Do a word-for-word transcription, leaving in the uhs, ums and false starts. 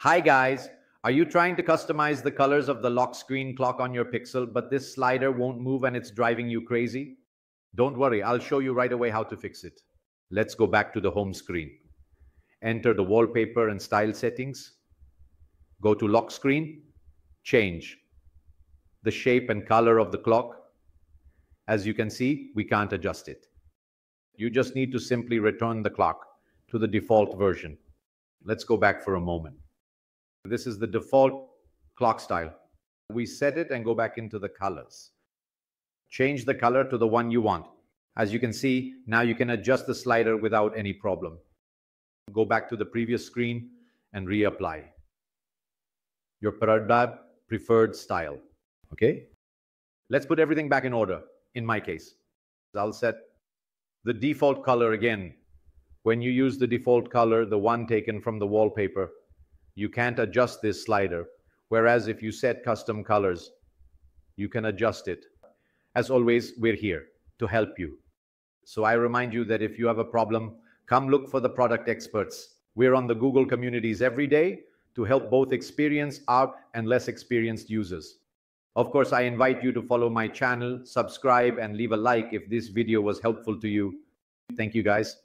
Hi guys, are you trying to customize the colors of the lock screen clock on your Pixel, but this slider won't move and it's driving you crazy? Don't worry, I'll show you right away how to fix it. Let's go back to the home screen. Enter the wallpaper and style settings. Go to lock screen, change the shape and color of the clock. As you can see, we can't adjust it. You just need to simply return the clock to the default version. Let's go back for a moment. This is the default clock style. We set it and go back into the colors. Change the color to the one you want. As you can see, now you can adjust the slider without any problem. Go back to the previous screen and reapply your preferred style. Okay? Let's put everything back in order. In my case, I'll set the default color again. When you use the default color, the one taken from the wallpaper, you can't adjust this slider, whereas if you set custom colors, you can adjust it. As always, we're here to help you. So I remind you that if you have a problem, come look for the product experts. We're on the Google communities every day to help both experienced art and less experienced users. Of course, I invite you to follow my channel, subscribe, and leave a like if this video was helpful to you. Thank you, guys.